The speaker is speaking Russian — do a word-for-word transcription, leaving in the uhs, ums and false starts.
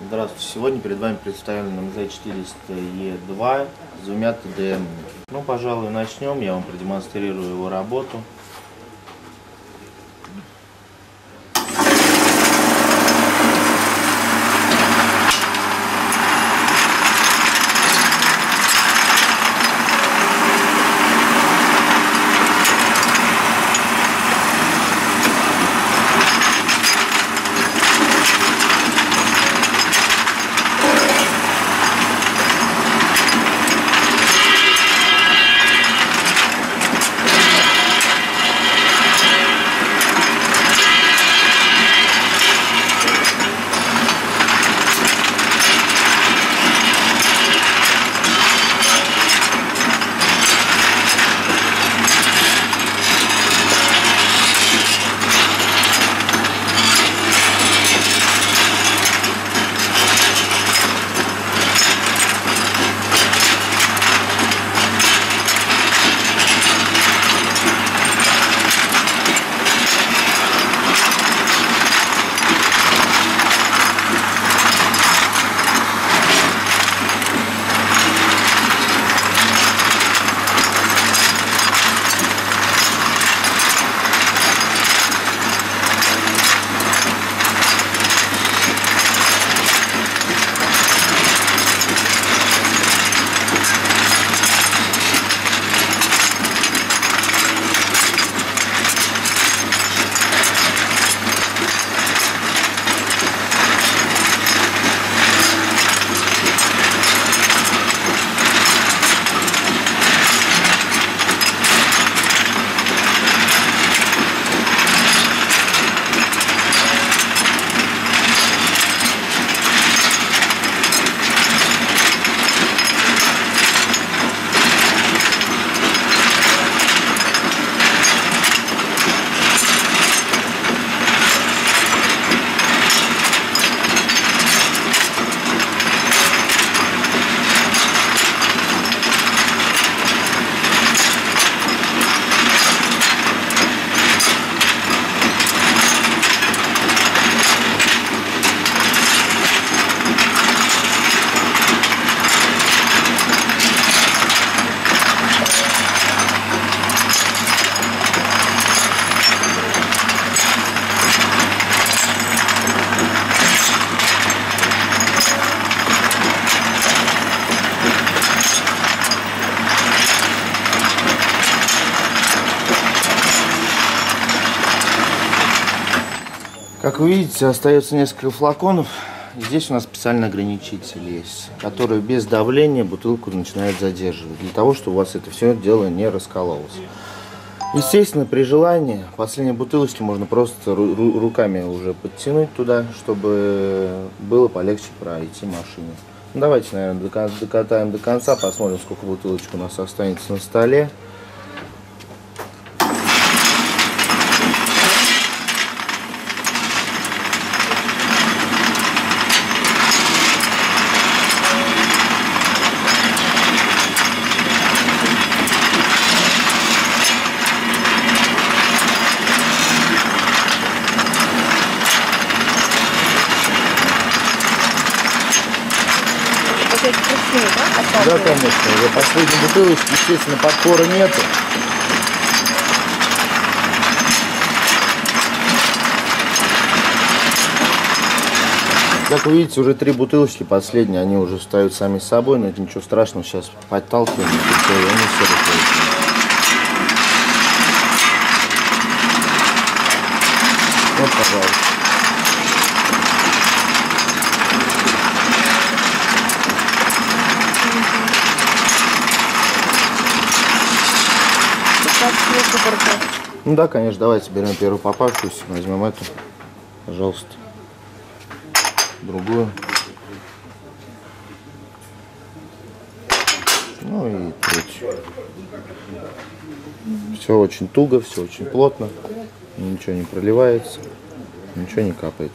Здравствуйте. Сегодня перед вами представлен эм зэ четыреста е два с двумя тэ дэ эм. Ну, пожалуй, начнем. Я вам продемонстрирую его работу. Как вы видите, остается несколько флаконов. Здесь у нас специальный ограничитель есть, который без давления бутылку начинает задерживать, для того, чтобы у вас это все дело не раскололось. Естественно, при желании последней бутылочки можно просто ру руками уже подтянуть туда, чтобы было полегче пройти машине. Ну, давайте, наверное, докатаем до конца, посмотрим, сколько бутылочек у нас останется на столе. Да, конечно, уже последней бутылочки, естественно, подпора нету. Как вы видите, уже три бутылочки последние, они уже встают сами собой, но это ничего страшного, сейчас подталкиваем, и все, и они все расходятся. Вот, пожалуйста. Ну да, конечно, давайте берем первую попавшуюся, возьмем эту, пожалуйста, другую, ну и третью. Все очень туго, все очень плотно, ничего не проливается, ничего не капает.